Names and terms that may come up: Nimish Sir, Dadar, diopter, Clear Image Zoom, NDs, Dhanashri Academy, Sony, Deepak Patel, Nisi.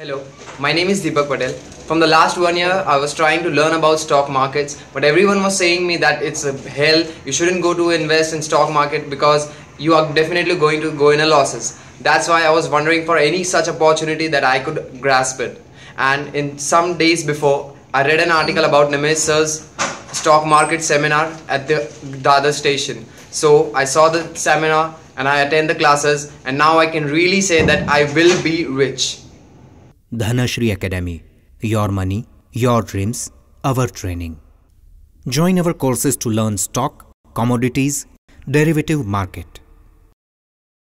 Hello, my name is Deepak Patel. From the last 1 year, I was trying to learn about stock markets, but everyone was saying me that it's a hell, you shouldn't go to invest in stock market because you are definitely going to go in a losses. That's why I was wondering for any such opportunity that I could grasp it. And in some days before, I read an article about Nimish Sir's stock market seminar at the Dadar station. So I saw the seminar and I attend the classes, and now I can really say that I will be rich. Dhanashri Academy. Your money, your dreams, our training. Join our courses to learn stock, commodities, derivative market.